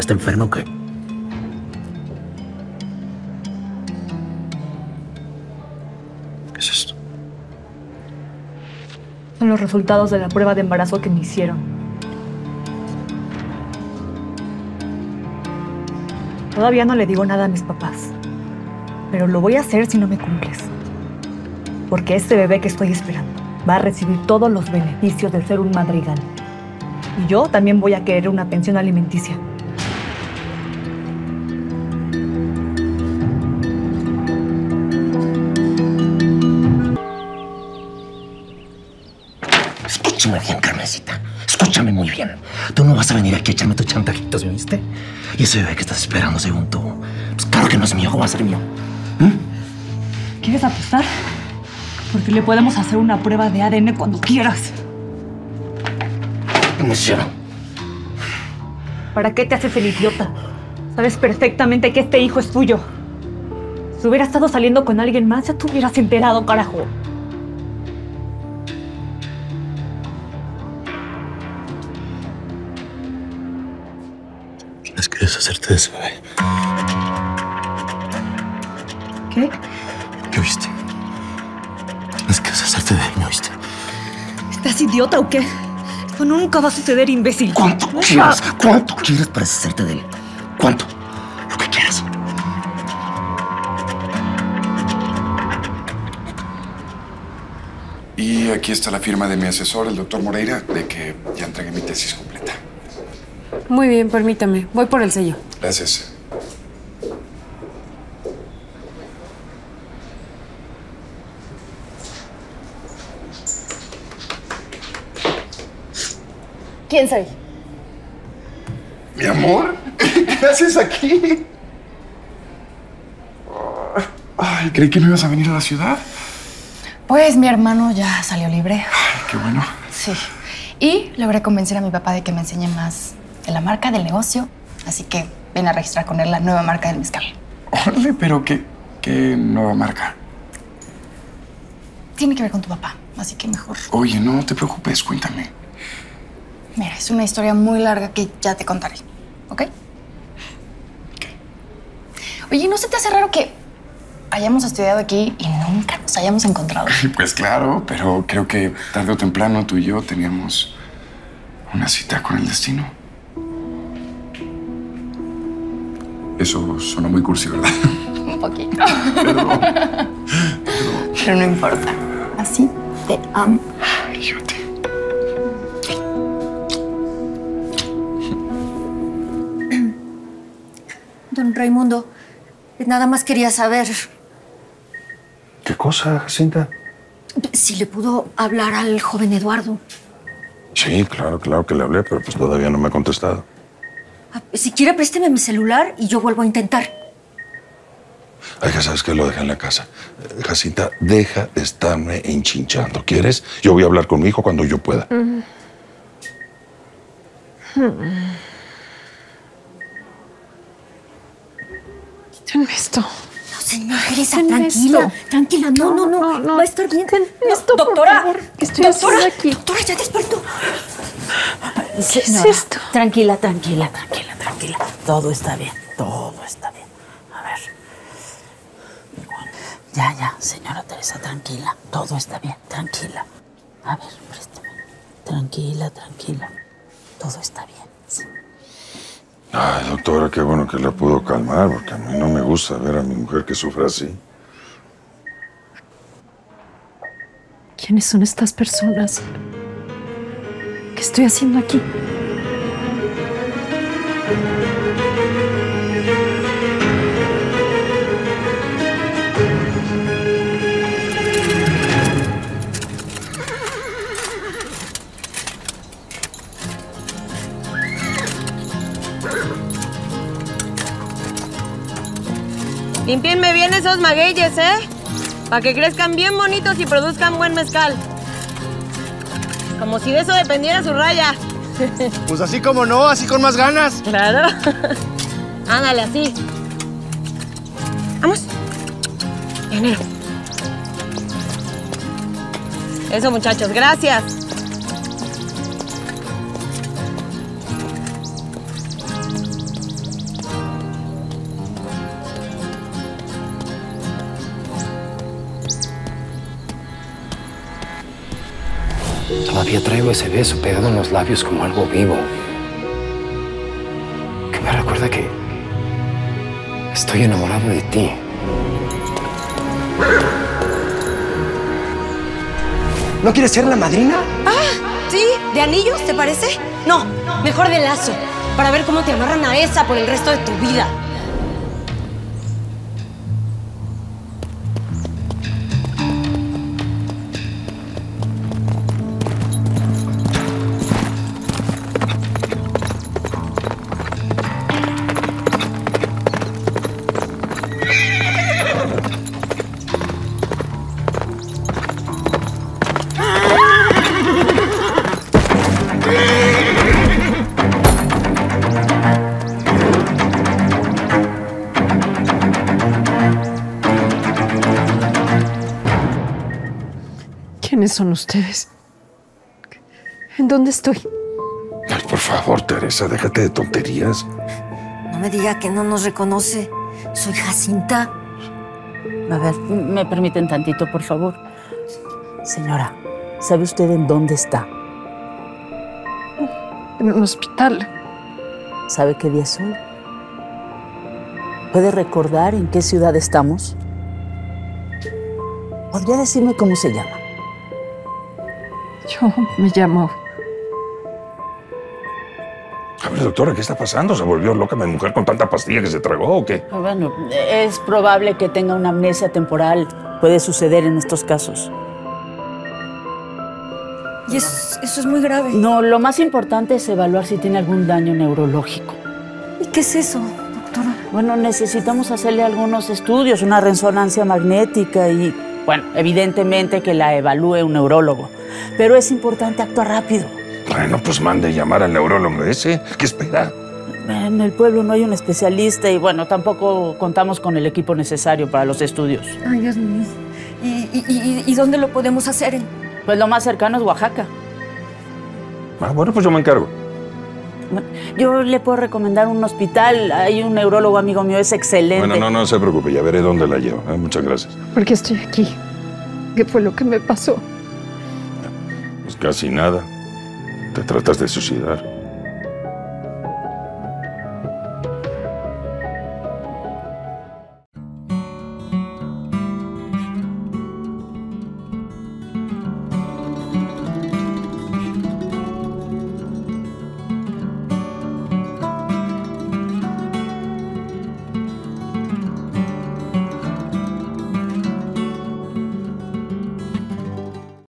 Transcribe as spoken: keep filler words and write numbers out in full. papá está enfermo o qué? ¿Qué es esto? Son los resultados de la prueba de embarazo que me hicieron. Todavía no le digo nada a mis papás, pero lo voy a hacer si no me cumples. Porque este bebé que estoy esperando va a recibir todos los beneficios de ser un madrigal. Y yo también voy a querer una pensión alimenticia. Escúchame bien, Carmencita. Escúchame muy bien. Tú no vas a venir aquí a echarme tus chantajitos, ¿me viste? Y ese bebé que estás esperando, según tú, pues claro que no es mío, ¿cómo va a ser mío? ¿Mm? ¿Quieres apostar? Porque le podemos hacer una prueba de A D N cuando quieras. ¿Para qué te haces el idiota? Sabes perfectamente que este hijo es tuyo. Si hubiera estado saliendo con alguien más, ya te hubieras enterado, carajo. Tienes que deshacerte de ese bebé. ¿Qué? ¿Qué oíste? Tienes que deshacerte de él, ¿me oíste? ¿Estás idiota o qué? Nunca va a suceder, imbécil. ¿Cuánto ¿Nunca? quieres? ¿Cuánto quieres para deshacerte de él? ¿Cuánto? Lo que quieras. Y aquí está la firma de mi asesor, el doctor Moreira, de que ya entregué mi tesis completa. Muy bien, permítame. Voy por el sello. Gracias. ¿Quién soy? Mi amor, ¿qué haces aquí? Ay, creí que no ibas a venir a la ciudad. Pues mi hermano ya salió libre. Ay, qué bueno. Sí. Y logré convencer a mi papá de que me enseñe más de la marca, del negocio. Así que ven a registrar con él la nueva marca del mezcal. Órale, pero ¿qué, qué nueva marca? Tiene que ver con tu papá, así que mejor. Oye, no te preocupes, cuéntame. Mira, es una historia muy larga que ya te contaré, ¿ok? Ok. Oye, ¿no se te hace raro que hayamos estudiado aquí y nunca nos hayamos encontrado? Pues claro, pero creo que tarde o temprano tú y yo teníamos una cita con el destino. Eso suena muy cursi, ¿verdad? Un poquito. Pero, pero... pero no importa. Así te amo. Ay, yo te... Don Raimundo, nada más quería saber. ¿Qué cosa, Jacinta? Si le pudo hablar al joven Eduardo. Sí, claro, claro que le hablé, pero pues todavía no me ha contestado. Ah, si quiere, présteme mi celular y yo vuelvo a intentar. Ay, ya sabes que lo dejé en la casa. Jacinta, deja de estarme enchinchando, ¿quieres? Yo voy a hablar con mi hijo cuando yo pueda. Mm. Hmm. Tenme esto. No, señora, Teresa, tranquila. Esto. Tranquila, no, no, no, no, no. Va a estar bien. Ten no, esto, doctora, por favor, que estoy doctora, aquí. Doctora, ya despertó. ¿Qué señora, es esto? Tranquila, tranquila, tranquila, tranquila. Todo está bien, todo está bien. A ver. Ya, ya, señora Teresa, tranquila. Todo está bien, tranquila. A ver, préstame. Tranquila, tranquila. Todo está bien, sí. Ay, doctora, qué bueno que la pudo calmar, porque a mí no me gusta ver a mi mujer que sufre así. ¿Quiénes son estas personas? ¿Qué estoy haciendo aquí? Límpienme bien esos magueyes, ¿eh? Para que crezcan bien bonitos y produzcan buen mezcal. Como si de eso dependiera su raya. Pues así como no, así con más ganas. Claro. Ándale, así. Vamos. Enero. Eso, muchachos. Gracias. Todavía traigo ese beso pegado en los labios como algo vivo. Que me recuerda que estoy enamorado de ti. ¿No quieres ser la madrina? Ah, sí. ¿De anillos, te parece? No, mejor de lazo. Para ver cómo te amarran a esa por el resto de tu vida. ¿Quiénes son ustedes? ¿En dónde estoy? Ay, por favor, Teresa, déjate de tonterías. No me diga que no nos reconoce. Soy Jacinta. A ver, me permiten tantito, por favor. Señora, ¿sabe usted en dónde está? En un hospital. ¿Sabe qué día es hoy? ¿Puede recordar en qué ciudad estamos? ¿Podría decirme cómo se llama? Yo me llamo... A ver, doctora, ¿qué está pasando? ¿Se volvió loca mi mujer con tanta pastilla que se tragó o qué? Bueno, es probable que tenga una amnesia temporal. Puede suceder en estos casos. Y es, eso es muy grave. No, lo más importante es evaluar si tiene algún daño neurológico. ¿Y qué es eso, doctora? Bueno, necesitamos hacerle algunos estudios, una resonancia magnética y... Bueno, evidentemente que la evalúe un neurólogo, pero es importante actuar rápido. Bueno, pues mande llamar al neurólogo ese. ¿Qué espera? En el pueblo no hay un especialista y, bueno, tampoco contamos con el equipo necesario para los estudios. Ay, Dios mío. ¿Y, y, y, y dónde lo podemos hacer? Pues lo más cercano es Oaxaca. Ah, bueno, pues yo me encargo. Yo le puedo recomendar un hospital. Hay un neurólogo amigo mío, es excelente. Bueno, no, no se preocupe, ya veré dónde la llevo. ¿eh? Muchas gracias. ¿Por qué estoy aquí? ¿Qué fue lo que me pasó? Pues casi nada. Te tratas de suicidar.